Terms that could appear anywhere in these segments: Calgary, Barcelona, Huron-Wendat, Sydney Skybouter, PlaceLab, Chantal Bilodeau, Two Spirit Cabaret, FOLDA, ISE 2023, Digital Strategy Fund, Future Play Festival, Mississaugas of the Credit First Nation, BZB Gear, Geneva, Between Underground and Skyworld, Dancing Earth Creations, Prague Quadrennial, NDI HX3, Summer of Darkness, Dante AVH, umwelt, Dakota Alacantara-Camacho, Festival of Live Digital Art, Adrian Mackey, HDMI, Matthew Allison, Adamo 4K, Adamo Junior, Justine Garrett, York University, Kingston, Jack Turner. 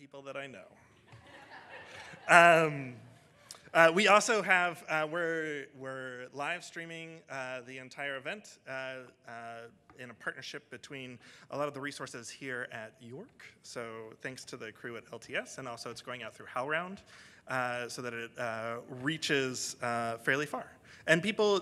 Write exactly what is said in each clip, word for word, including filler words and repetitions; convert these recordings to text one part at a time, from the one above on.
people that I know. um, uh, we also have, uh, we're, we're live streaming uh, the entire event uh, uh, in a partnership between a lot of the resources here at York. So thanks to the crew at L T S, and also it's going out through HowlRound uh, so that it uh, reaches uh, fairly far. And people,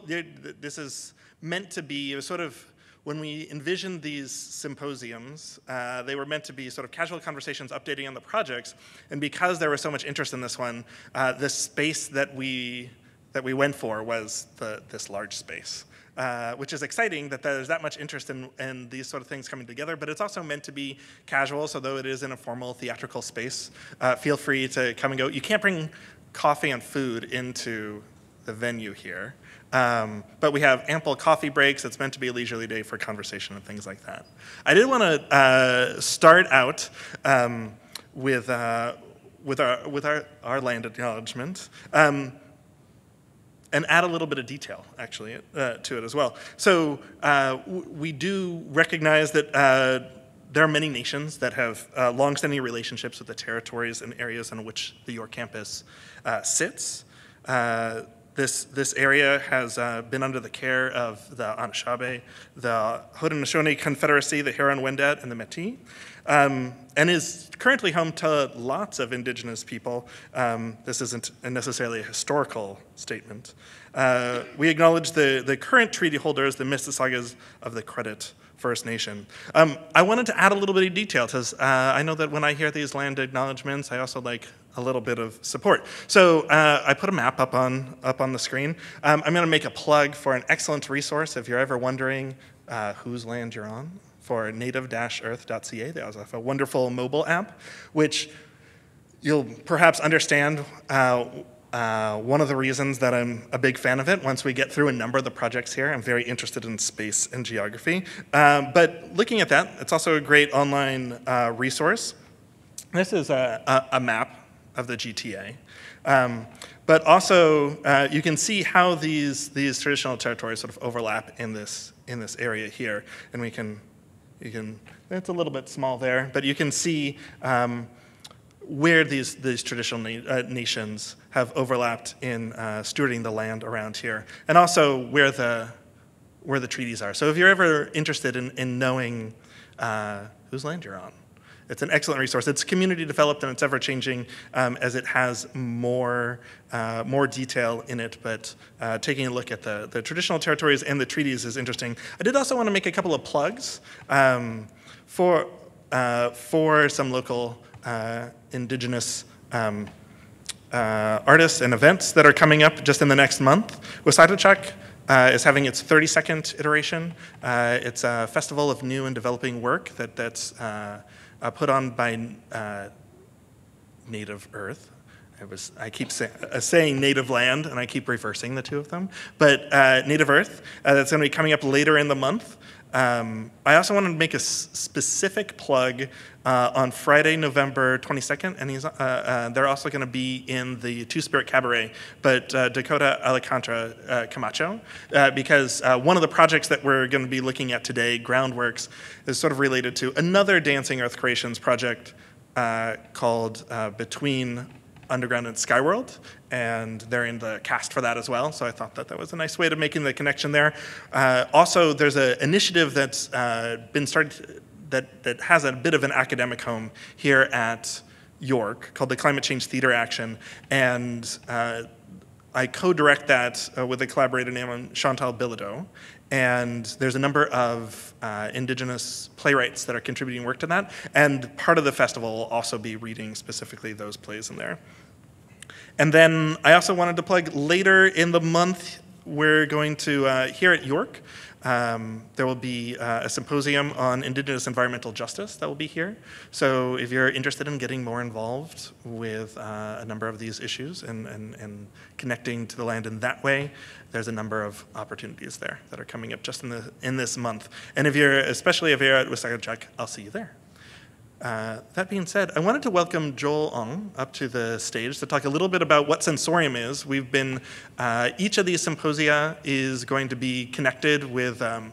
this is meant to be, it was sort of, when we envisioned these symposiums, uh, they were meant to be sort of casual conversations updating on the projects. And because there was so much interest in this one, uh, the space that we, that we went for was the, this large space, uh, which is exciting that there's that much interest in, in these sort of things coming together. But it's also meant to be casual, so though it is in a formal theatrical space, uh, feel free to come and go. You can't bring coffee and food into the venue here. Um, but we have ample coffee breaks. It's meant to be a leisurely day for conversation and things like that. I did want to uh, start out um, with uh, with our with our, our land acknowledgement um, and add a little bit of detail actually uh, to it as well. So uh, we do recognize that. Uh, There are many nations that have uh, longstanding relationships with the territories and areas in which the York campus uh, sits. Uh, This, this area has uh, been under the care of the Anishabe, the Haudenosaunee Confederacy, the Huron-Wendat, and the Metis, um, and is currently home to lots of indigenous people. Um, this isn't necessarily a historical statement. Uh, we acknowledge the, the current treaty holders, the Mississaugas of the Credit First Nation. Um, I wanted to add a little bit of detail, because uh, I know that when I hear these land acknowledgements, I also like a little bit of support. So uh, I put a map up on, up on the screen. Um, I'm going to make a plug for an excellent resource if you're ever wondering uh, whose land you're on, for native dash earth dot C A. They also have a wonderful mobile app, which you'll perhaps understand uh, uh, one of the reasons that I'm a big fan of it. Once we get through a number of the projects here, I'm very interested in space and geography. Um, but looking at that, it's also a great online uh, resource. This is a, a, a map of the G T A. Um, but also, uh, you can see how these, these traditional territories sort of overlap in this, in this area here. And we can, you can, it's a little bit small there, but you can see um, where these, these traditional na uh, nations have overlapped in uh, stewarding the land around here. And also where the, where the treaties are. So if you're ever interested in, in knowing uh, whose land you're on, it's an excellent resource. It's community developed and it's ever changing um, as it has more, uh, more detail in it, but uh, taking a look at the, the traditional territories and the treaties is interesting. I did also want to make a couple of plugs um, for, uh, for some local uh, indigenous um, uh, artists and events that are coming up just in the next month. Wasatochak Uh, is having its thirty-second iteration. Uh, it's a festival of new and developing work that, that's uh, uh, put on by uh, Native Earth. I, was, I keep say, uh, saying Native Land, and I keep reversing the two of them. But uh, Native Earth, uh, that's going to be coming up later in the month. Um, I also wanted to make a specific plug uh, on Friday, November twenty-second, and he's, uh, uh, they're also going to be in the Two Spirit Cabaret, but uh, Dakota Alacantara-Camacho, uh, because uh, one of the projects that we're going to be looking at today, Groundworks, is sort of related to another Dancing Earth Creations project uh, called uh, Between Underground and Skyworld, and they're in the cast for that as well, so I thought that that was a nice way to making the connection there. Uh, also, there's an initiative that's uh, been started that, that has a bit of an academic home here at York called the Climate Change Theater Action, and uh, I co-direct that uh, with a collaborator named Chantal Bilodeau. And there's a number of uh, indigenous playwrights that are contributing work to that. And part of the festival will also be reading specifically those plays in there. And then I also wanted to plug later in the month, we're going to, uh, here at York, um, there will be uh, a symposium on indigenous environmental justice that will be here. So if you're interested in getting more involved with uh, a number of these issues and, and, and connecting to the land in that way, there's a number of opportunities there that are coming up just in, the, in this month. And if you're, especially if you're at Wasatochak, I'll see you there. Uh, that being said, I wanted to welcome Joel Ong up to the stage to talk a little bit about what Sensorium is. We've been, uh, each of these symposia is going to be connected with um,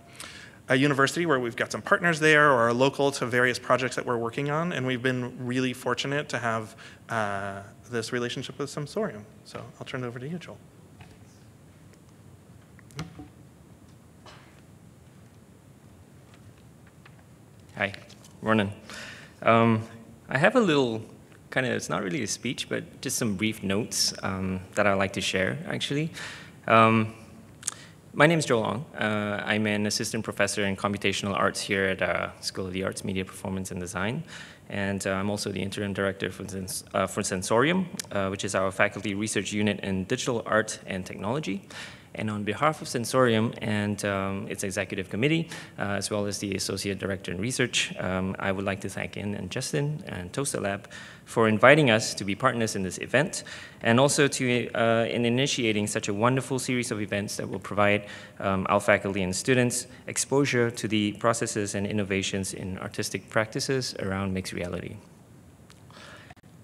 a university where we've got some partners there or are local to various projects that we're working on, and we've been really fortunate to have uh, this relationship with Sensorium. So I'll turn it over to you, Joel. Hi, Ronan. Um, I have a little kind of, it's not really a speech, but just some brief notes um, that I'd like to share, actually. Um, My name is Joel Ong. Uh, I'm an assistant professor in computational arts here at uh, School of the Arts, Media, Performance, and Design. And uh, I'm also the interim director for, Sens uh, for Sensorium, uh, which is our faculty research unit in digital art and technology. And on behalf of Sensorium and um, its executive committee, uh, as well as the associate director in research, um, I would like to thank Ann and Justin and Toaster Lab for inviting us to be partners in this event, and also to, uh, in initiating such a wonderful series of events that will provide um, our faculty and students exposure to the processes and innovations in artistic practices around mixed reality.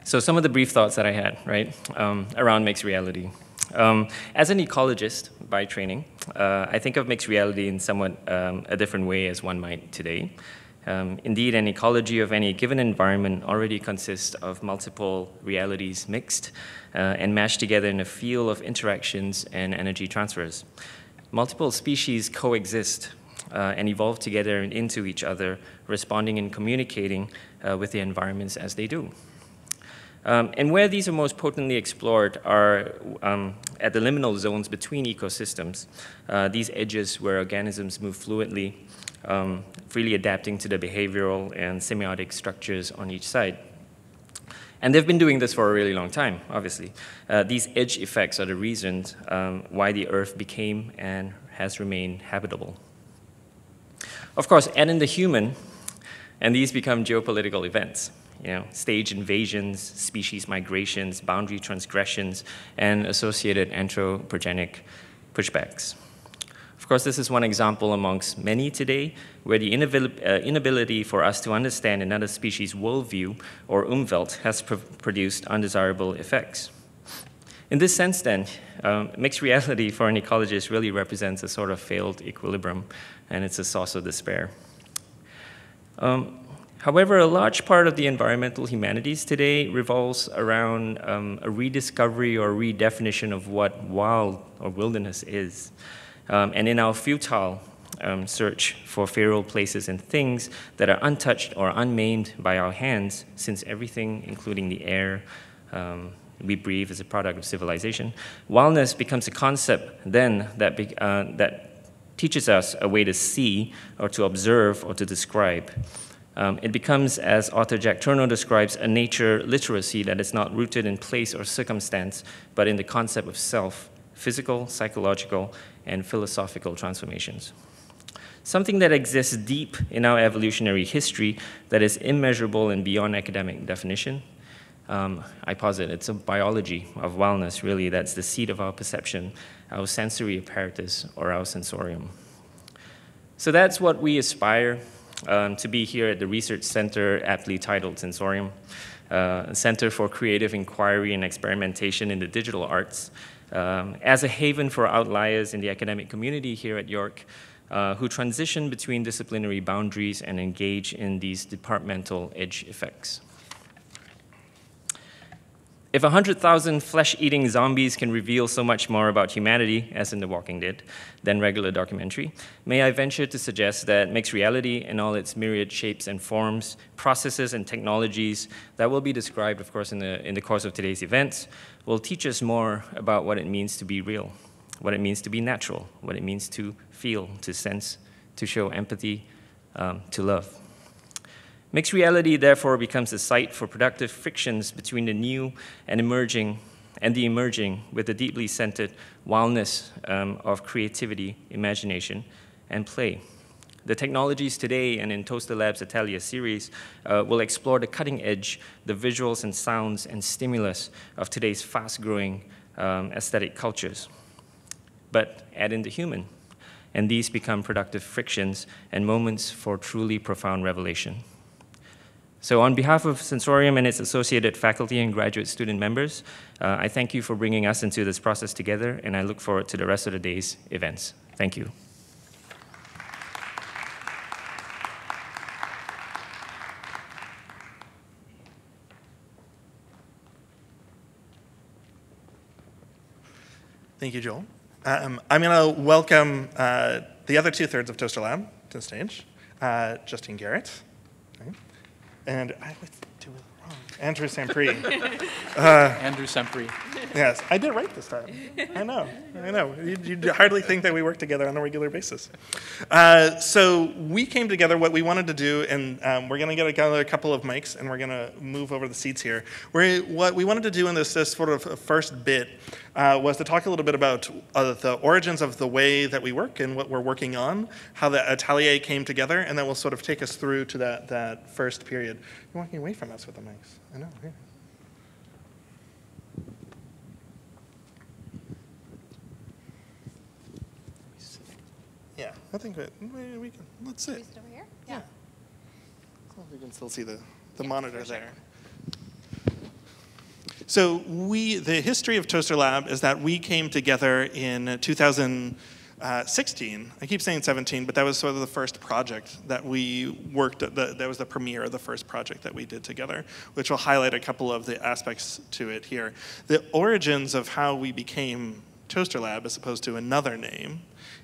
So some of the brief thoughts that I had, right, um, around mixed reality. Um, as an ecologist by training, uh, I think of mixed reality in somewhat um, a different way as one might today. Um, indeed, an ecology of any given environment already consists of multiple realities mixed uh, and mashed together in a field of interactions and energy transfers. Multiple species coexist uh, and evolve together and into each other, responding and communicating uh, with their environments as they do. Um, and where these are most potently explored are um, at the liminal zones between ecosystems, uh, these edges where organisms move fluidly, um, freely adapting to the behavioral and semiotic structures on each side. And they've been doing this for a really long time, obviously. Uh, these edge effects are the reasons um, why the Earth became and has remained habitable. Of course, add in the human, and these become geopolitical events. You know, stage invasions, species migrations, boundary transgressions, and associated anthropogenic pushbacks. Of course, this is one example amongst many today where the inability for us to understand another species' worldview or umwelt has pr produced undesirable effects. In this sense, then, um, mixed reality for an ecologist really represents a sort of failed equilibrium, and it's a source of despair. Um, However, a large part of the environmental humanities today revolves around um, a rediscovery or redefinition of what wild or wilderness is. Um, and in our futile um, search for feral places and things that are untouched or unmaimed by our hands, since everything, including the air um, we breathe, is a product of civilization, wildness becomes a concept then that, be, uh, that teaches us a way to see or to observe or to describe. Um, it becomes, as author Jack Turner describes, a nature literacy that is not rooted in place or circumstance, but in the concept of self, physical, psychological, and philosophical transformations. Something that exists deep in our evolutionary history that is immeasurable and beyond academic definition. Um, I posit it's a biology of wildness, really, that's the seat of our perception, our sensory apparatus, or our sensorium. So that's what we aspire Um, to be here at the Research Center, aptly titled Sensorium, uh, Center for Creative Inquiry and Experimentation in the Digital Arts, um, as a haven for outliers in the academic community here at York, uh, who transition between disciplinary boundaries and engage in these departmental edge effects. If one hundred thousand flesh-eating zombies can reveal so much more about humanity, as in The Walking Dead, than regular documentary, may I venture to suggest that mixed reality in all its myriad shapes and forms, processes and technologies that will be described, of course, in the, in the course of today's events, will teach us more about what it means to be real, what it means to be natural, what it means to feel, to sense, to show empathy, um, to love. Mixed reality, therefore, becomes a site for productive frictions between the new and emerging, and the emerging with the deeply centered wildness um, of creativity, imagination, and play. The technologies today and in Toaster Lab's Atelier series uh, will explore the cutting edge, the visuals and sounds and stimulus of today's fast-growing um, aesthetic cultures. But add in the human, and these become productive frictions and moments for truly profound revelation. So on behalf of Sensorium and its associated faculty and graduate student members, uh, I thank you for bringing us into this process together, and I look forward to the rest of the day's events. Thank you. Thank you, Joel. Um, I'm going to welcome uh, the other two-thirds of Toaster Lab to the stage. Uh, Justine Garrett. Okay. And I always do it wrong. Andrew Sempry. uh, Andrew Sempry. Yes, I did it right this time. I know, I know. You'd, you'd hardly think that we work together on a regular basis. Uh, so we came together, what we wanted to do, and um, we're going to get together a couple of mics, and we're going to move over the seats here. We're, what we wanted to do in this, this sort of first bit Uh, was to talk a little bit about uh, the origins of the way that we work and what we're working on, how the Atelier came together, and that will sort of take us through to that, that first period. You're walking away from us with the mics. I know. Yeah. yeah I think we, we can. Let's sit. Can we sit over here? Yeah. yeah. Cool. We can still see the, the yeah, monitor sure. there. So we, the history of Toaster Lab is that we came together in two thousand sixteen. I keep saying seventeen, but that was sort of the first project that we worked at. The, that was the premiere of the first project that we did together, which will highlight a couple of the aspects to it here. The origins of how we became Toaster Lab, as opposed to another name,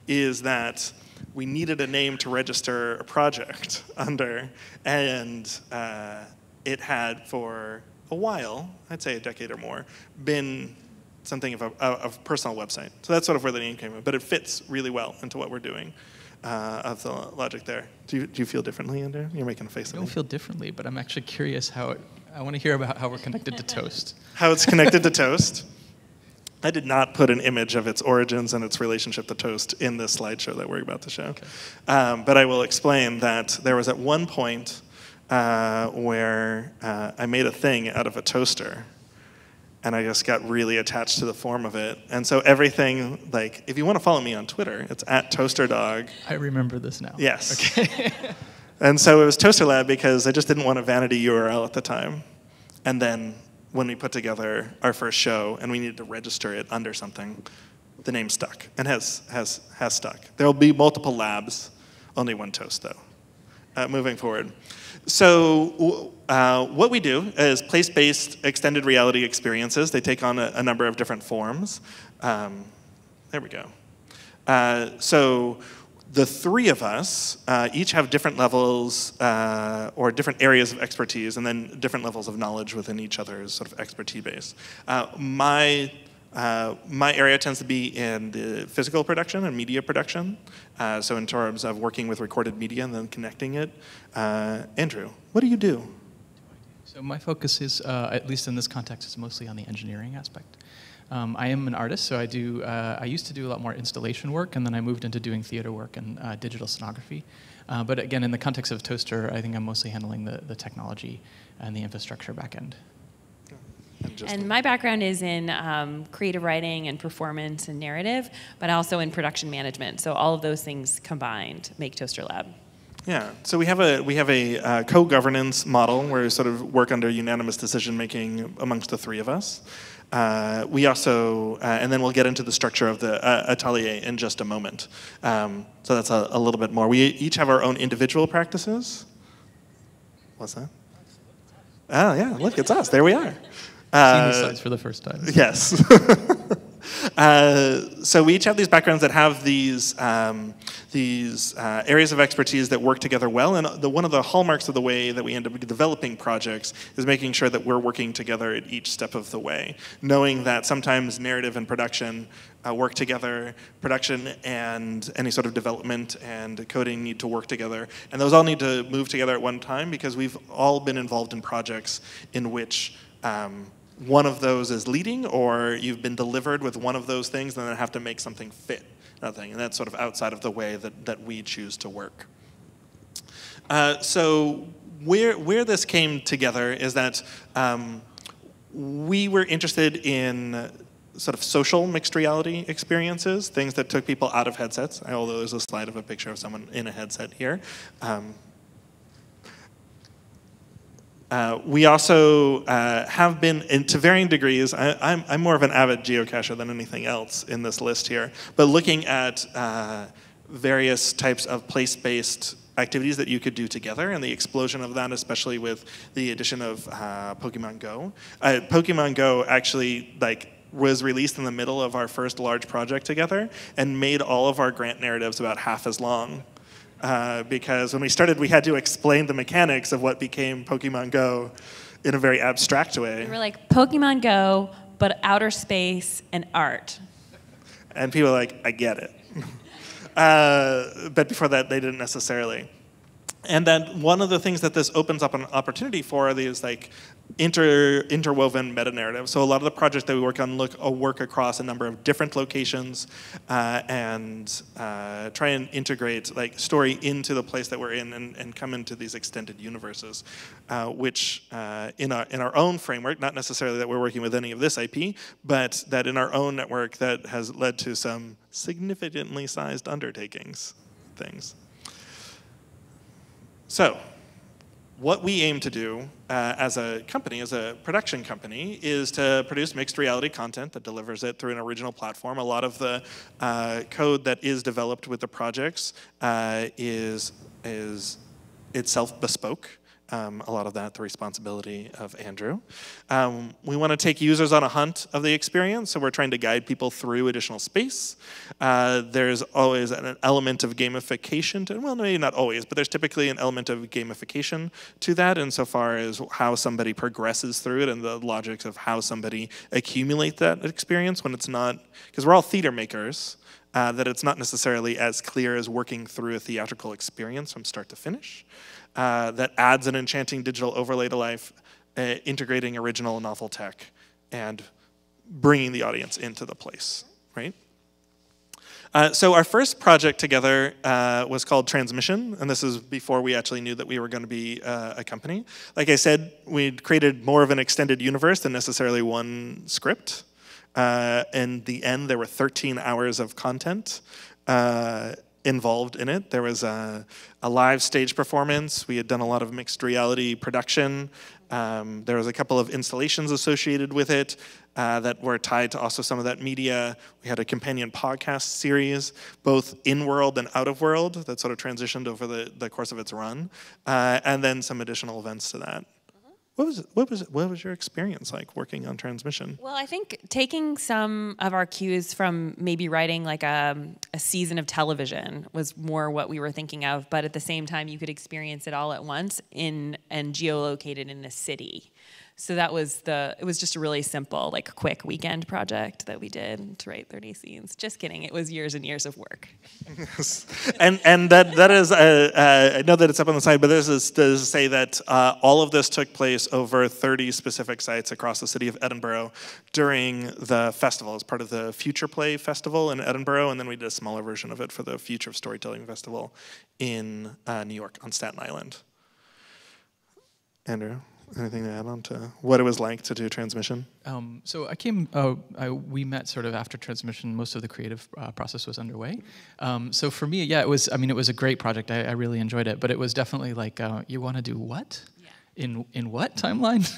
is that we needed a name to register a project under, and uh, it had for a while, I'd say a decade or more, been something of a, of a personal website. So that's sort of where the name came from, but it fits really well into what we're doing uh, of the logic there. Do you, do you feel differently, Andrew? You're making a face at me. I don't feel differently, but I'm actually curious how it, I want to hear about how we're connected to Toast. How it's connected to Toast? I did not put an image of its origins and its relationship to Toast in this slideshow that we're about to show. Okay. Um, but I will explain that there was at one point Uh, where uh, I made a thing out of a toaster, and I just got really attached to the form of it. And so everything, like, if you want to follow me on Twitter, it's at ToasterDog. I remember this now. Yes. Okay. And so it was Toaster Lab because I just didn't want a vanity U R L at the time. And then when we put together our first show and we needed to register it under something, the name stuck and has, has, has stuck. There will be multiple labs, only one Toast, though, uh, moving forward. So uh, what we do is place-based extended reality experiences. They take on a, a number of different forms. Um, there we go. Uh, so the three of us uh, each have different levels uh, or different areas of expertise, and then different levels of knowledge within each other's sort of expertise base. Uh, my Uh, my area tends to be in the physical production and media production, uh, so in terms of working with recorded media and then connecting it. Uh, Andrew, what do you do? So my focus is, uh, at least in this context, is mostly on the engineering aspect. Um, I am an artist, so I do. Uh, I used to do a lot more installation work, and then I moved into doing theater work and uh, digital sonography. Uh, but again, in the context of Toaster, I think I'm mostly handling the, the technology and the infrastructure backend. And, and my background is in um, creative writing and performance and narrative, but also in production management. So all of those things combined make Toaster Lab. Yeah. So we have a we have a uh, co-governance model where we sort of work under unanimous decision making amongst the three of us. Uh, we also, uh, and then we'll get into the structure of the uh, Atelier in just a moment. Um, so that's a, a little bit more. We each have our own individual practices. What's that? Oh yeah, look, it's us. There we are. Uh, Seen the slides for the first time. Yes. uh, so we each have these backgrounds that have these um, these uh, areas of expertise that work together well, and the, one of the hallmarks of the way that we end up developing projects is making sure that we're working together at each step of the way, knowing that sometimes narrative and production uh, work together, production and any sort of development and coding need to work together, and those all need to move together at one time because we've all been involved in projects in which Um, one of those is leading, or you've been delivered with one of those things, and then have to make something fit nothing, and that's sort of outside of the way that, that we choose to work. Uh, so where, where this came together is that um, we were interested in sort of social mixed reality experiences, things that took people out of headsets, although there's a slide of a picture of someone in a headset here. Um, Uh, we also uh, have been, in, to varying degrees, I, I'm, I'm more of an avid geocacher than anything else in this list here, but looking at uh, various types of place-based activities that you could do together, and the explosion of that, especially with the addition of uh, Pokemon Go. Uh, Pokemon Go actually, like, was released in the middle of our first large project together and made all of our grant narratives about half as long. Uh, because when we started, we had to explain the mechanics of what became Pokemon Go in a very abstract way. We were like, Pokemon Go, but outer space and art. And people were like, I get it. uh, but before that, they didn't necessarily. And then one of the things that this opens up an opportunity for are these like inter, interwoven meta-narratives. So a lot of the projects that we work on look uh, work across a number of different locations uh, and uh, try and integrate like story into the place that we're in and, and come into these extended universes, uh, which uh, in, our, in our own framework, not necessarily that we're working with any of this I P, but that in our own network that has led to some significantly sized undertakings, things. So, what we aim to do uh, as a company, as a production company, is to produce mixed reality content that delivers it through an original platform. A lot of the uh, code that is developed with the projects uh, is, is itself bespoke. Um, a lot of that, the responsibility of Andrew. Um, we want to take users on a hunt of the experience, so we're trying to guide people through additional space. Uh, there's always an element of gamification to, well, maybe not always, but there's typically an element of gamification to that insofar as how somebody progresses through it and the logics of how somebody accumulates that experience when it's not, because we're all theater makers, uh, that it's not necessarily as clear as working through a theatrical experience from start to finish. Uh, that adds an enchanting digital overlay to life, uh, integrating original and novel tech, and bringing the audience into the place, right? Uh, so our first project together uh, was called Transmission, and this is before we actually knew that we were going to be uh, a company. Like I said, we'd created more of an extended universe than necessarily one script. Uh, in the end, there were thirteen hours of content. Uh, involved in it. There was a, a live stage performance. We had done a lot of mixed reality production. Um, there was a couple of installations associated with it uh, that were tied to also some of that media. We had a companion podcast series, both in-world and out-of-world, that sort of transitioned over the, the course of its run, uh, and then some additional events to that. What was, it, what, was it, what was your experience like working on Transmission? Well, I think taking some of our cues from maybe writing like a, a season of television was more what we were thinking of, but at the same time you could experience it all at once in and geolocated in a city. So that was the, it was just a really simple, like quick weekend project that we did to write thirty scenes. Just kidding, it was years and years of work. Yes. And and that, that is, uh, uh, I know that it's up on the side, but this is to say that uh, all of this took place over thirty specific sites across the city of Edinburgh during the festival as part of the Future Play Festival in Edinburgh, and then we did a smaller version of it for the Future of Storytelling Festival in uh, New York on Staten Island. Andrew? Anything to add on to what it was like to do Transmission? Um, so I came, uh, I, we met sort of after Transmission, most of the creative uh, process was underway. Um, so for me, yeah, it was, I mean, it was a great project. I, I really enjoyed it, but it was definitely like, uh, you want to do what? Yeah. In, in what timeline?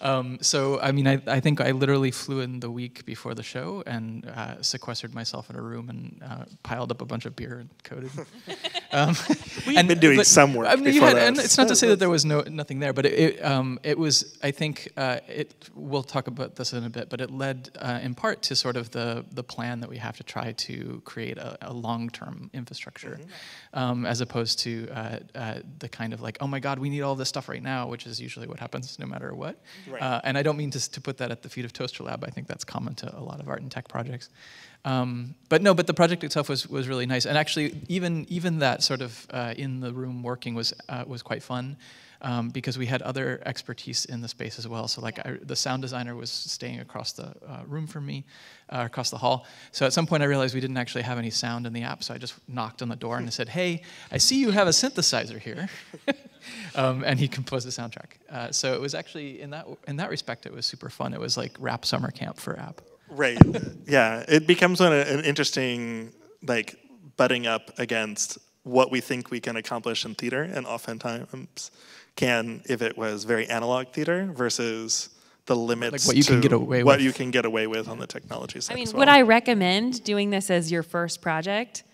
um, so, I mean, I, I think I literally flew in the week before the show and uh, sequestered myself in a room and uh, piled up a bunch of beer and coded. Um, We've and, been doing but, some work I mean, before had, that. And it's not to say that there was no nothing there, but it, it, um, it was, I think, uh, it, we'll talk about this in a bit, but it led uh, in part to sort of the, the plan that we have to try to create a, a long-term infrastructure, mm-hmm. um, as opposed to uh, uh, the kind of like, oh my God, we need all this stuff right now, which is usually what happens no matter what. Right. Uh, and I don't mean to, to put that at the feet of Toaster Lab. I think that's common to a lot of art and tech projects. Um, but no, but the project itself was, was really nice. And actually, even, even that sort of uh, in the room working was, uh, was quite fun um, because we had other expertise in the space as well. So like I, the sound designer was staying across the uh, room from me, uh, across the hall. So at some point I realized we didn't actually have any sound in the app. So I just knocked on the door and I said, hey, I see you have a synthesizer here. Um, and he composed the soundtrack. Uh, so it was actually, in that, in that respect, it was super fun. It was like rap summer camp for app. Right, yeah. It becomes an, an interesting, like, butting up against what we think we can accomplish in theater, and oftentimes can if it was very analog theater versus the limits like what you to can get away what with. you can get away with on the technology side. I mean, as well. Would I recommend doing this as your first project?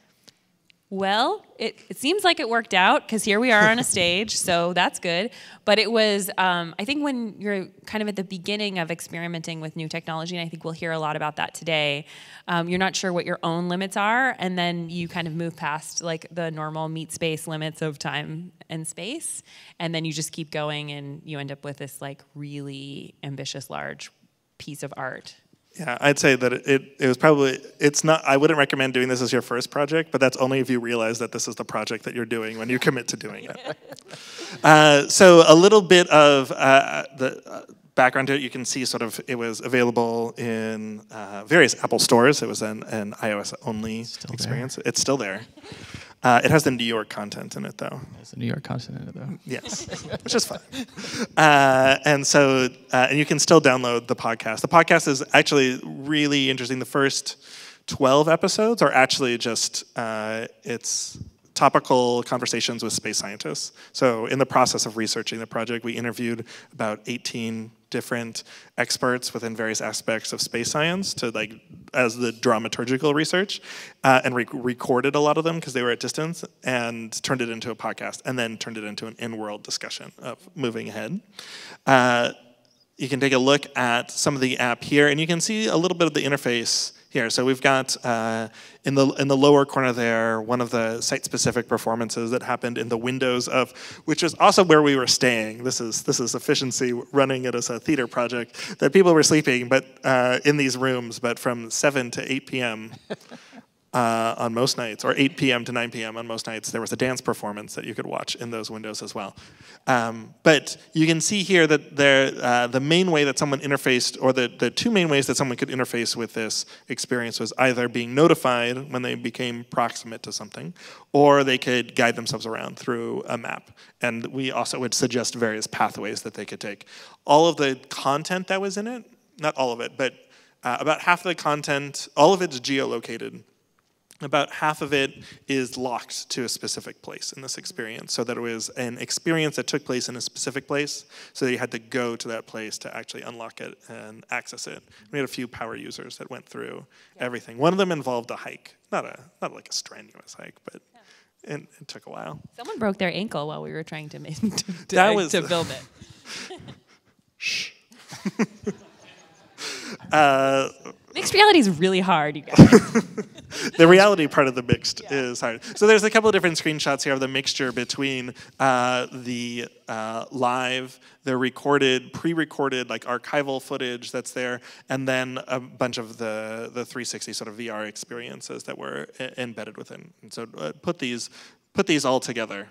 Well, it, it seems like it worked out because here we are on a stage, so that's good. But it was, um, I think when you're kind of at the beginning of experimenting with new technology, and I think we'll hear a lot about that today, um, you're not sure what your own limits are, and then you kind of move past like the normal meet space limits of time and space, and then you just keep going and you end up with this like really ambitious, large piece of art. Yeah, I'd say that it, it was probably, it's not, I wouldn't recommend doing this as your first project, but that's only if you realize that this is the project that you're doing when you commit to doing it. uh, so a little bit of uh, the uh, background to it, you can see sort of it was available in uh, various Apple stores. It was an, an iOS only still experience. There. It's still there. Uh, it has the New York content in it, though. It has the New York content in it, though. Yes, which is fun. Uh, and so, uh, and you can still download the podcast. The podcast is actually really interesting. The first twelve episodes are actually just, uh, it's topical conversations with space scientists. So in the process of researching the project, we interviewed about eighteen different experts within various aspects of space science to like as the dramaturgical research uh, and re recorded a lot of them because they were at distance and turned it into a podcast and then turned it into an in-world discussion of moving ahead. Uh, you can take a look at some of the app here and you can see a little bit of the interface here. So we've got uh, in the in the lower corner there one of the site-specific performances that happened in the windows of, which is also where we were staying. This is this is efficiency running it as a theater project that people were sleeping, but uh, in these rooms, but from seven to eight p m Uh, on most nights, or eight p m to nine p m on most nights, there was a dance performance that you could watch in those windows as well. Um, but you can see here that there, uh, the main way that someone interfaced, or the, the two main ways that someone could interface with this experience was either being notified when they became proximate to something, or they could guide themselves around through a map. And we also would suggest various pathways that they could take. All of the content that was in it, not all of it, but uh, about half of the content, all of it's geolocated. About half of it is locked to a specific place in this experience, so that it was an experience that took place in a specific place, so that you had to go to that place to actually unlock it and access it. We had a few power users that went through yeah. everything. One of them involved a hike, not a not like a strenuous hike, but yeah. it, it took a while. Someone broke their ankle while we were trying to make to, to, that was, to build it. Shh. uh, Mixed reality is really hard, you guys. The reality part of the mixed yeah. is hard. So there's a couple of different screenshots here of the mixture between uh, the uh, live, the recorded, pre-recorded, like archival footage that's there, and then a bunch of the, the three sixty sort of V R experiences that were embedded within. And so uh, put these, put these all together.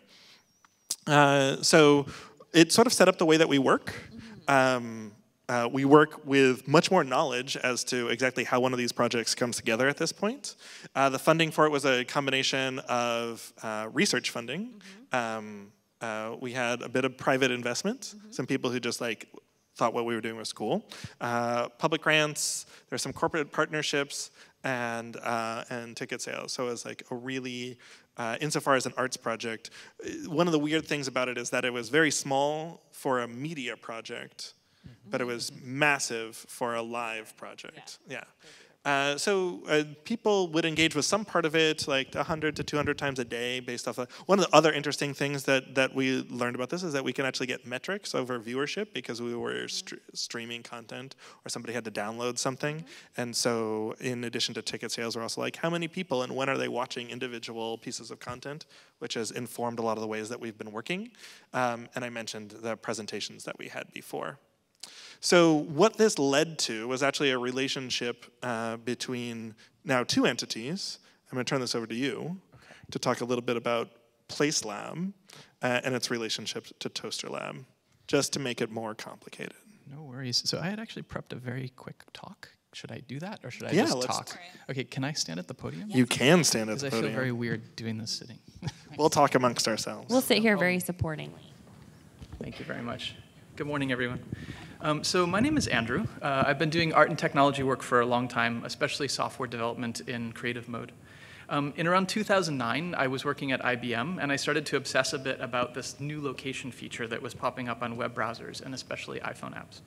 Uh, so it sort of set up the way that we work. Mm-hmm. um, Uh, we work with much more knowledge as to exactly how one of these projects comes together at this point. Uh, the funding for it was a combination of uh, research funding. Mm-hmm. um, uh, we had a bit of private investment, mm-hmm. some people who just like thought what we were doing was cool. Uh, public grants, there's some corporate partnerships, and, uh, and ticket sales. So it was like a really, uh, insofar as an arts project, one of the weird things about it is that it was very small for a media project, but it was massive for a live project, yeah. yeah. Uh, so uh, people would engage with some part of it, like a hundred to two hundred times a day based off of, one of the other interesting things that, that we learned about this is that we can actually get metrics over viewership because we were st streaming content or somebody had to download something. And so in addition to ticket sales, we're also like, how many people and when are they watching individual pieces of content, which has informed a lot of the ways that we've been working. Um, and I mentioned the presentations that we had before. So what this led to was actually a relationship uh, between now two entities. I'm going to turn this over to you okay. to talk a little bit about PlaceLab uh, and its relationship to Toaster Lab, just to make it more complicated. No worries. So I had actually prepped a very quick talk. Should I do that or should I yeah, just let's talk? Right. Okay, can I stand at the podium? Yes. You can stand at the I podium. Because I feel very weird doing this sitting. We'll talk amongst ourselves. We'll sit here very supportingly. Thank you very much. Good morning, everyone. Um, so my name is Andrew. Uh, I've been doing art and technology work for a long time, especially software development in creative mode. Um, in around two thousand nine, I was working at I B M, and I started to obsess a bit about this new location feature that was popping up on web browsers, and especially iPhone apps.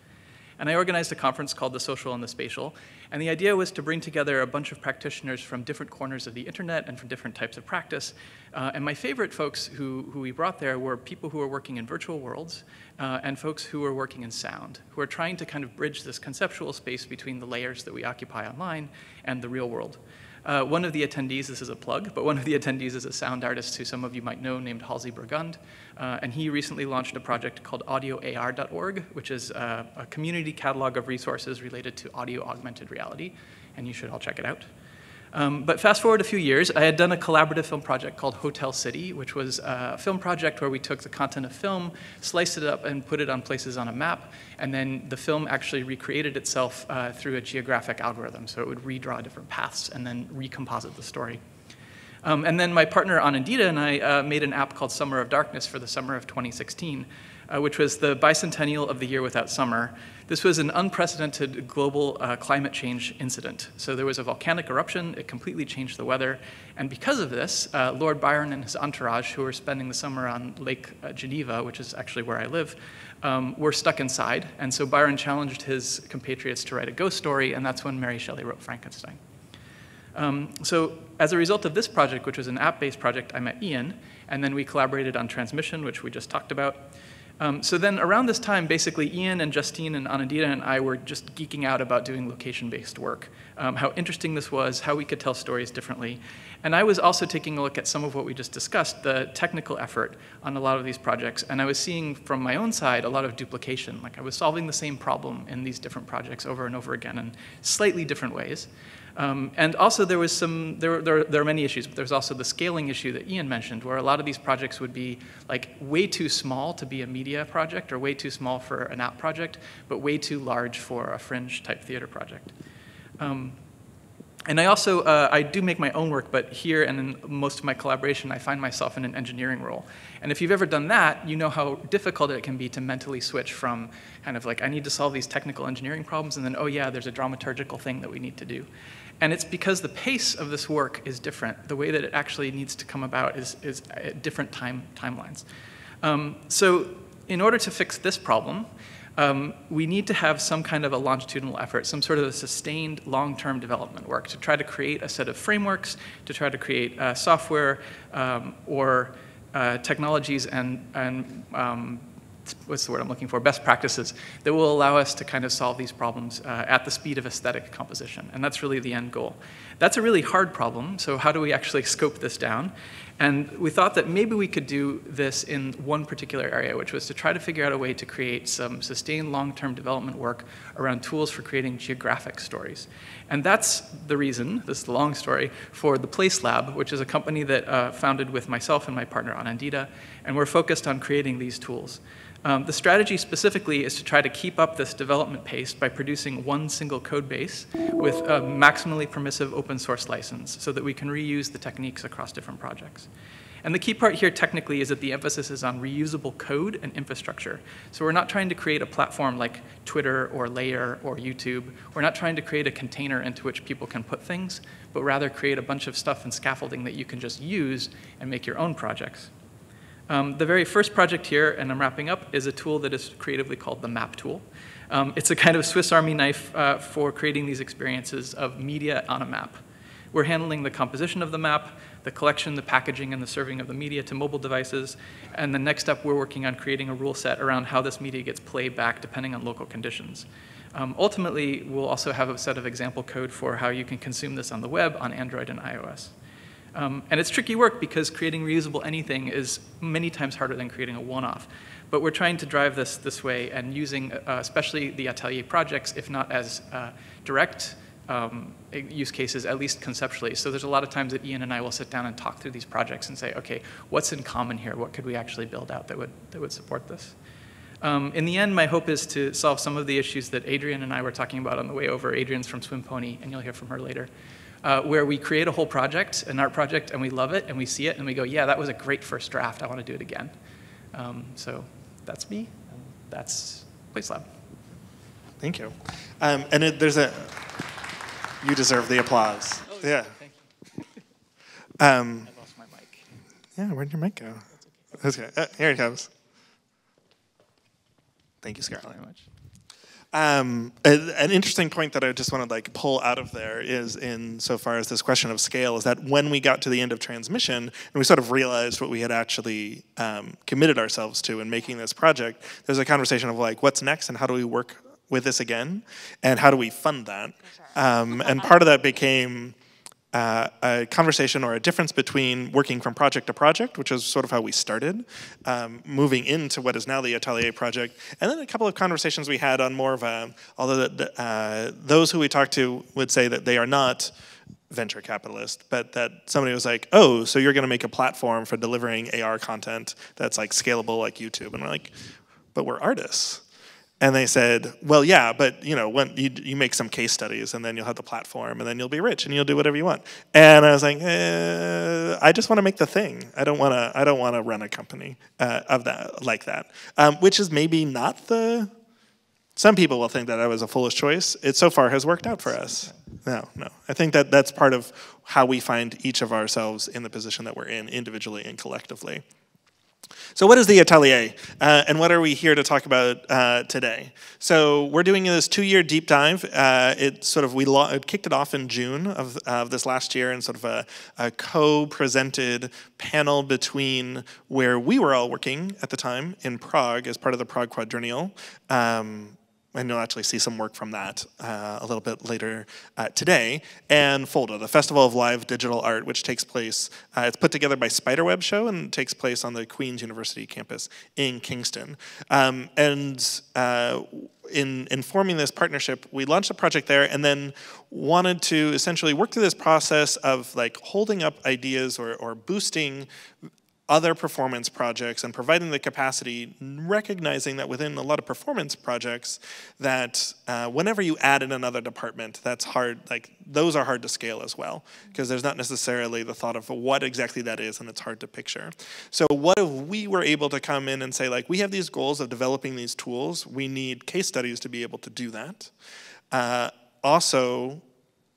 And I organized a conference called The Social and the Spatial. And the idea was to bring together a bunch of practitioners from different corners of the internet and from different types of practice. Uh, and my favorite folks who, who we brought there were people who are working in virtual worlds uh, and folks who are working in sound, who are trying to kind of bridge this conceptual space between the layers that we occupy online and the real world. Uh, one of the attendees, this is a plug, but one of the attendees is a sound artist who some of you might know named Halsey Burgund, uh, and he recently launched a project called audio A R dot org, which is uh, a community catalog of resources related to audio augmented reality, and you should all check it out. Um, but fast forward a few years, I had done a collaborative film project called Hotel City, which was a film project where we took the content of film, sliced it up, and put it on places on a map, and then the film actually recreated itself uh, through a geographic algorithm, so it would redraw different paths and then recomposite the story. Um, and then my partner Anandita and I uh, made an app called Summer of Darkness for the summer of twenty sixteen, uh, which was the bicentennial of the year without summer. This was an unprecedented global uh, climate change incident. So there was a volcanic eruption, it completely changed the weather, and because of this, uh, Lord Byron and his entourage, who were spending the summer on Lake uh, Geneva, which is actually where I live, um, were stuck inside, and so Byron challenged his compatriots to write a ghost story, and that's when Mary Shelley wrote Frankenstein. Um, so as a result of this project, which was an app-based project, I met Ian, and then we collaborated on Transmission, which we just talked about. Um, so then around this time, basically Ian and Justine and Anandita and I were just geeking out about doing location-based work, um, how interesting this was, how we could tell stories differently. And I was also taking a look at some of what we just discussed, the technical effort on a lot of these projects, and I was seeing from my own side a lot of duplication. Like I was solving the same problem in these different projects over and over again in slightly different ways. Um, and also there was some, there, there, there are many issues, but there's also the scaling issue that Ian mentioned, where a lot of these projects would be like way too small to be a media project or way too small for an app project, but way too large for a fringe type theater project. Um, and I also, uh, I do make my own work, but here and in most of my collaboration, I find myself in an engineering role. And if you've ever done that, you know how difficult it can be to mentally switch from kind of like, I need to solve these technical engineering problems, and then, oh yeah, there's a dramaturgical thing that we need to do. And it's because the pace of this work is different. The way that it actually needs to come about is, is at different time, timelines. Um, so in order to fix this problem, um, we need to have some kind of a longitudinal effort, some sort of a sustained long-term development work to try to create a set of frameworks, to try to create uh, software um, or uh, technologies and, and um, what's the word I'm looking for, best practices that will allow us to kind of solve these problems uh, at the speed of aesthetic composition, and that's really the end goal. That's a really hard problem, so how do we actually scope this down? And we thought that maybe we could do this in one particular area, which was to try to figure out a way to create some sustained long-term development work around tools for creating geographic stories. And that's the reason, this is the long story, for the PlaceLab, which is a company that uh, founded with myself and my partner Anandita, and we're focused on creating these tools. Um, the strategy specifically is to try to keep up this development pace by producing one single code base with a maximally permissive open source license so that we can reuse the techniques across different projects. And the key part here technically is that the emphasis is on reusable code and infrastructure. So we're not trying to create a platform like Twitter or Layer or YouTube. We're not trying to create a container into which people can put things, but rather create a bunch of stuff and scaffolding that you can just use and make your own projects. Um, the very first project here, and I'm wrapping up, is a tool that is creatively called the Map Tool. Um, it's a kind of Swiss Army knife uh, for creating these experiences of media on a map. We're handling the composition of the map, the collection, the packaging, and the serving of the media to mobile devices, and the next up we're working on creating a rule set around how this media gets played back depending on local conditions. Um, ultimately, we'll also have a set of example code for how you can consume this on the web, on Android and iOS. Um, and it's tricky work because creating reusable anything is many times harder than creating a one-off. But we're trying to drive this this way and using uh, especially the Atelier projects, if not as uh, direct um, use cases, at least conceptually. So there's a lot of times that Ian and I will sit down and talk through these projects and say, okay, what's in common here? What could we actually build out that would, that would support this? Um, in the end, my hope is to solve some of the issues that Adrian and I were talking about on the way over. Adrian's from Swim Pony, and you'll hear from her later. Uh, where we create a whole project, an art project, and we love it, and we see it, and we go, yeah, that was a great first draft. I want to do it again. Um, so that's me. And that's PlaceLab. Thank you. Um, and it, there's a, you deserve the applause. Oh, yeah. Thank you. um, I lost my mic. Yeah, where'd your mic go? That's okay. That's okay. Uh, here it comes. Thank you, Scarlett. Thank you very much. Um, a, an interesting point that I just want to like pull out of there is, in so far as this question of scale, is that when we got to the end of Transmission and we sort of realized what we had actually um, committed ourselves to in making this project, there's a conversation of like, what's next and how do we work with this again, and how do we fund that? Um, and part of that became Uh, a conversation or a difference between working from project to project, which is sort of how we started, um, moving into what is now the Atelier Project, and then a couple of conversations we had on more of a, although the, uh, those who we talked to would say that they are not venture capitalist, but that somebody was like, oh, so you're going to make a platform for delivering A R content that's like scalable like YouTube, and we're like, but we're artists. And they said, well, yeah, but you know, when you, you make some case studies and then you'll have the platform and then you'll be rich and you'll do whatever you want. And I was like, eh, I just want to make the thing. I don't want to I don't want to run a company uh, of that like that, um, which is maybe not the, some people will think that that was a foolish choice. It so far has worked out for us. No, no. I think that that's part of how we find each of ourselves in the position that we're in individually and collectively. So what is the Atelier, uh, and what are we here to talk about uh, today? So we're doing this two-year deep dive. Uh, it sort of we lo it kicked it off in June of, of this last year, in sort of a, a co-presented panel between where we were all working at the time in Prague as part of the Prague Quadrennial. Um, And you'll actually see some work from that uh, a little bit later uh, today. And FOLDA, the Festival of Live Digital Art, which takes place, uh, it's put together by Spiderweb Show and takes place on the Queen's University campus in Kingston. Um, and uh, in, in forming this partnership, we launched a project there and then wanted to essentially work through this process of like holding up ideas or, or boosting other performance projects and providing the capacity, recognizing that within a lot of performance projects that uh, whenever you add in another department, that's hard, like those are hard to scale as well, because there's not necessarily the thought of what exactly that is and it's hard to picture. So what if we were able to come in and say like, we have these goals of developing these tools, we need case studies to be able to do that. Uh, also,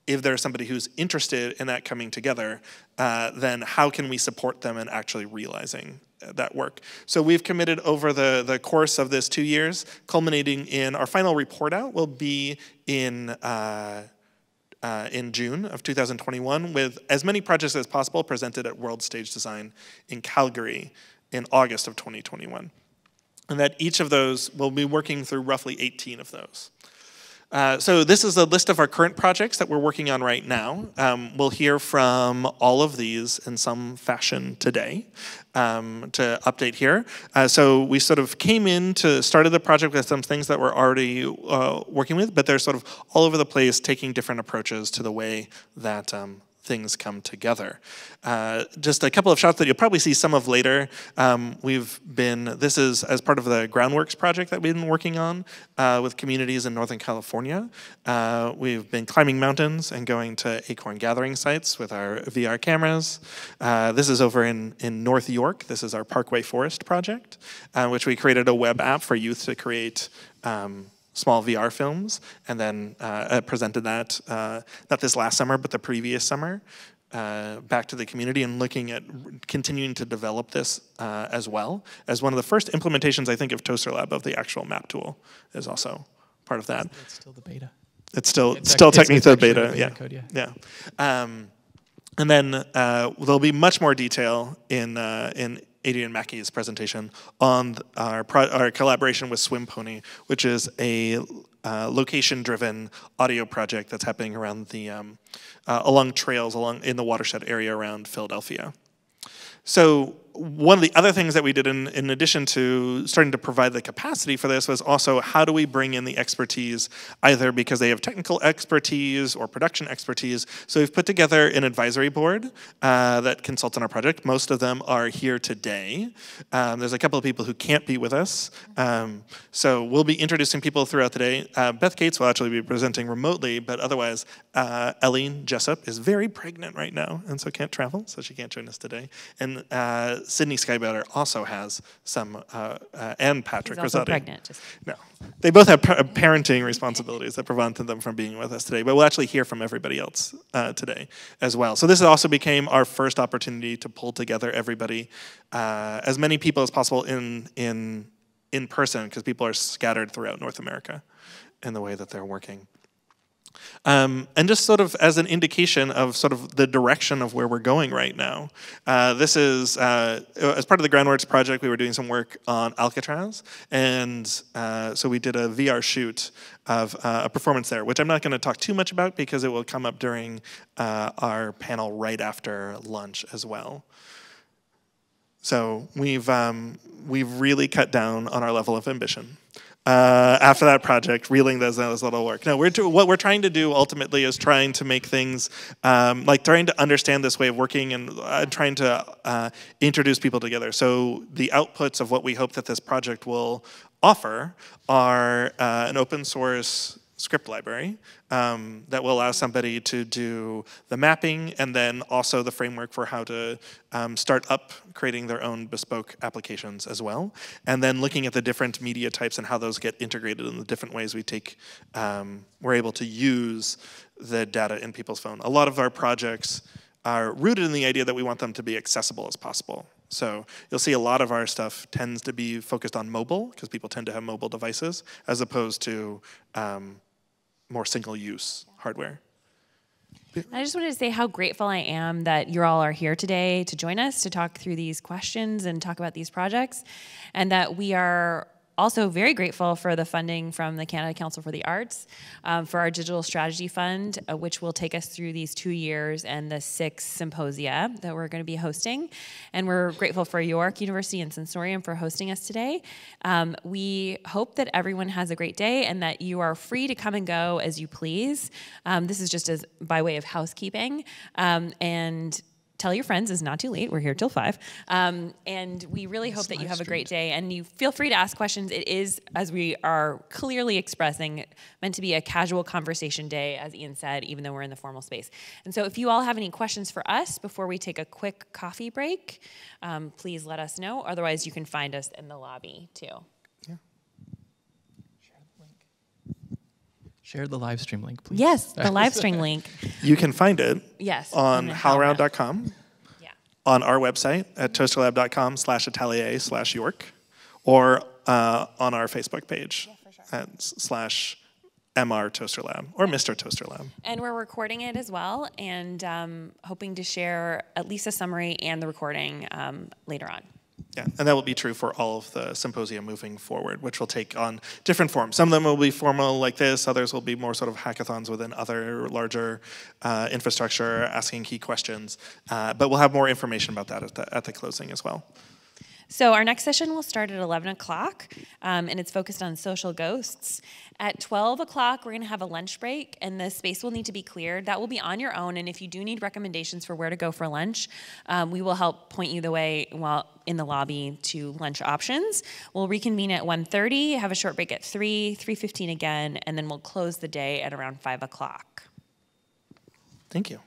if there's somebody who's interested in that coming together, uh, then how can we support them in actually realizing that work? So we've committed over the, the course of this two years, culminating in our final report out will be in uh, uh, in June of two thousand twenty-one, with as many projects as possible presented at World Stage Design in Calgary in August of twenty twenty-one. And that each of those, we'll be working through roughly eighteen of those. Uh, so this is a list of our current projects that we're working on right now. Um, we'll hear from all of these in some fashion today um, to update here. Uh, so we sort of came in to started the project with some things that we're already uh, working with, but they're sort of all over the place taking different approaches to the way that um, things come together. Uh, just a couple of shots that you'll probably see some of later. Um, we've been, this is as part of the Groundworks project that we've been working on uh, with communities in Northern California. Uh, we've been climbing mountains and going to acorn gathering sites with our V R cameras. Uh, this is over in, in North York. This is our Parkway Forest project, uh, which we created a web app for youth to create um, small V R films, and then uh, presented that, uh, not this last summer, but the previous summer, uh, back to the community, and looking at continuing to develop this uh, as well, as one of the first implementations, I think, of Toaster Lab, of the actual map tool, is also part of that. It's still the beta. It's still, it's still technically the beta, yeah. Code, yeah. yeah. Um, and then uh, there'll be much more detail in, uh, in Adrian Mackey's presentation on our, pro our collaboration with Swim Pony, which is a uh, location-driven audio project that's happening around the um, uh, along trails along in the watershed area around Philadelphia. So one of the other things that we did in, in addition to starting to provide the capacity for this was also how do we bring in the expertise, either because they have technical expertise or production expertise. So we've put together an advisory board uh, that consults on our project. Most of them are here today. Um, there's a couple of people who can't be with us. Um, so we'll be introducing people throughout the day. Uh, Beth Gates will actually be presenting remotely, but otherwise uh, Ellie Jessup is very pregnant right now and so can't travel, so she can't join us today. And Uh, Sydney Skybouter also has some, uh, uh, and Patrick Rosati. She's also pregnant, just... No. They both have pa parenting responsibilities that prevent them from being with us today, but we'll actually hear from everybody else uh, today as well. So this also became our first opportunity to pull together everybody, uh, as many people as possible in, in, in person, because people are scattered throughout North America. in the way that they're working. Um, and just sort of as an indication of sort of the direction of where we're going right now, uh, this is, uh, as part of the Groundworks project, we were doing some work on Alcatraz, and uh, so we did a V R shoot of uh, a performance there, which I'm not going to talk too much about because it will come up during uh, our panel right after lunch as well. So we've, um, we've really cut down on our level of ambition. Uh, after that project, reeling those those little work. No, we're to, what we're trying to do ultimately is trying to make things um, like trying to understand this way of working and uh, trying to uh, introduce people together. So the outputs of what we hope that this project will offer are uh, an open source script library um, that will allow somebody to do the mapping and then also the framework for how to um, start up creating their own bespoke applications as well. And then looking at the different media types and how those get integrated in the different ways we take, um, we're able to use the data in people's phone. A lot of our projects are rooted in the idea that we want them to be accessible as possible. So you'll see a lot of our stuff tends to be focused on mobile because people tend to have mobile devices as opposed to um, more single-use hardware. I just wanted to say how grateful I am that you all are here today to join us to talk through these questions and talk about these projects, and that we are also very grateful for the funding from the Canada Council for the Arts um, for our Digital Strategy Fund, uh, which will take us through these two years and the six symposia that we're going to be hosting. And we're grateful for York University and Sensorium for hosting us today. Um, we hope that everyone has a great day and that you are free to come and go as you please. Um, this is just as by way of housekeeping. Um, and tell your friends it's not too late. We're here till five. Um, and we really hope that you have a great day. And you feel free to ask questions. It is, as we are clearly expressing, meant to be a casual conversation day, as Ian said, even though we're in the formal space. And so if you all have any questions for us before we take a quick coffee break, um, please let us know. Otherwise, you can find us in the lobby, too. Yeah. Share the link. Share the live stream link, please. Yes, the live stream link. You can find it. Yes, on HowlRound dot com, yeah. On our website at toaster lab dot com slash atelier slash York, or uh, on our Facebook page, yeah, for sure. at slash M R Toaster Lab or Mister Toaster Lab. And we're recording it as well, and um, hoping to share at least a summary and the recording um, later on. Yeah, and that will be true for all of the symposia moving forward, which will take on different forms. Some of them will be formal like this, others will be more sort of hackathons within other larger uh, infrastructure, asking key questions. Uh, but we'll have more information about that at the, at the closing as well. So our next session will start at eleven o'clock, um, and it's focused on social ghosts. At twelve o'clock, we're going to have a lunch break, and the space will need to be cleared. That will be on your own, and if you do need recommendations for where to go for lunch, um, we will help point you the way while in the lobby to lunch options. We'll reconvene at one thirty, have a short break at three, three fifteen again, and then we'll close the day at around five o'clock. Thank you.